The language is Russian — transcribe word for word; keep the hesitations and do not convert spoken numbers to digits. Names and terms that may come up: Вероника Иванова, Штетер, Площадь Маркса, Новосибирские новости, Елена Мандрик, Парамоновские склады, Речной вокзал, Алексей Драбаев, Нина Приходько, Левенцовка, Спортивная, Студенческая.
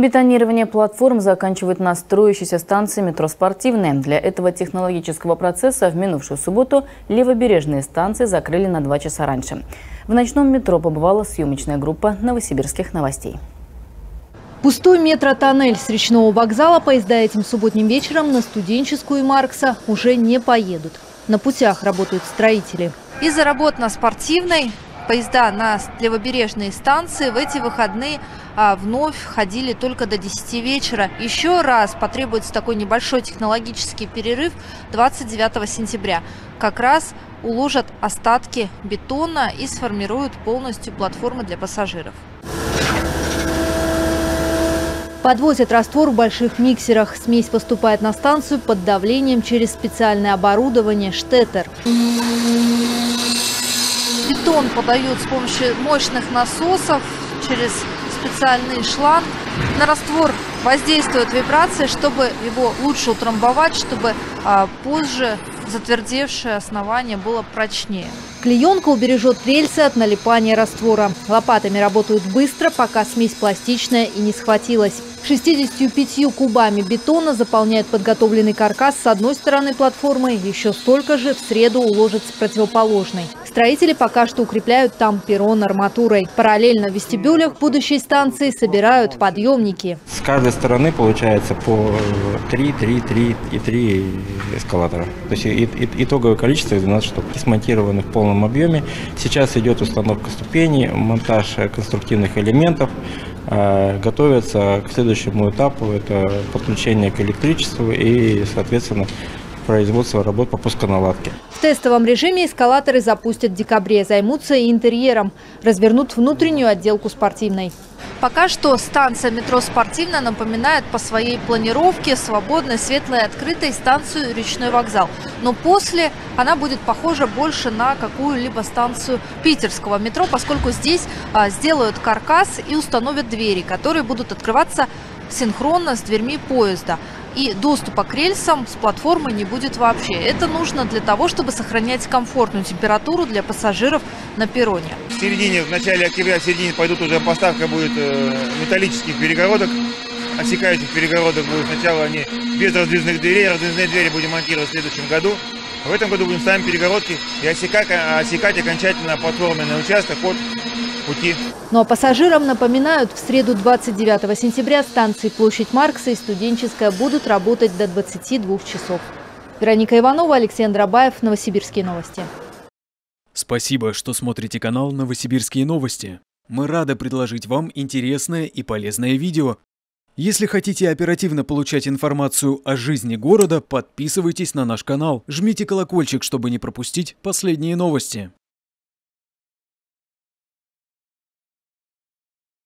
Бетонирование платформ заканчивает на строящейся станции метро «Спортивная». Для этого технологического процесса в минувшую субботу левобережные станции закрыли на два часа раньше. В ночном метро побывала съемочная группа «Новосибирских новостей». Пустой метро-тоннель с Речного вокзала поезда этим субботним вечером на Студенческую и Маркса уже не поедут. На путях работают строители. Из-за работ на Спортивной поезда на левобережные станции в эти выходные а, вновь ходили только до десяти вечера. Еще раз потребуется такой небольшой технологический перерыв двадцать девятого сентября. Как раз уложат остатки бетона и сформируют полностью платформы для пассажиров. Подвозят раствор в больших миксерах. Смесь поступает на станцию под давлением через специальное оборудование «Штетер». Бетон подают с помощью мощных насосов через специальный шланг. На раствор воздействуют вибрации, чтобы его лучше утрамбовать, чтобы а, позже затвердевшее основание было прочнее. Клеенка убережет рельсы от налипания раствора. Лопатами работают быстро, пока смесь пластичная и не схватилась. шестьюдесятью пятью кубами бетона заполняет подготовленный каркас с одной стороны платформы, еще столько же в среду уложат с противоположной. Строители пока что укрепляют там перрон арматурой. Параллельно в вестибюлях будущей станции собирают подъемники. С каждой стороны получается по три, три, три и три эскалатора. То есть и, и, итоговое количество двенадцать штук. Смонтированы в полном объеме. Сейчас идет установка ступеней, монтаж конструктивных элементов. Готовятся к следующему этапу, это подключение к электричеству и, соответственно, производство работ по пусконаладке. В тестовом режиме эскалаторы запустят в декабре, займутся и интерьером, развернут внутреннюю отделку «Спортивной». Пока что станция метро «Спортивная» напоминает по своей планировке свободной, светлой, открытой станцию «Речной вокзал». Но после она будет похожа больше на какую-либо станцию питерского метро, поскольку здесь а, сделают каркас и установят двери, которые будут открываться синхронно с дверьми поезда. И доступа к рельсам с платформы не будет вообще. Это нужно для того, чтобы сохранять комфортную температуру для пассажиров на перроне. В середине, в начале октября, в середине пойдут уже поставка будет металлических перегородок, отсекающих перегородок будет. Сначала они без раздвижных дверей, раздвижные двери будем монтировать в следующем году. В этом году будем ставить перегородки и отсекать, отсекать окончательно платформенный участок от пути. Ну а пассажирам напоминают, в среду двадцать девятого сентября станции Площадь Маркса и Студенческая будут работать до двадцати двух часов. Вероника Иванова, Алексей Драбаев, Новосибирские новости. Спасибо, что смотрите канал «Новосибирские новости». Мы рады предложить вам интересное и полезное видео. Если хотите оперативно получать информацию о жизни города, подписывайтесь на наш канал, жмите колокольчик, чтобы не пропустить последние новости.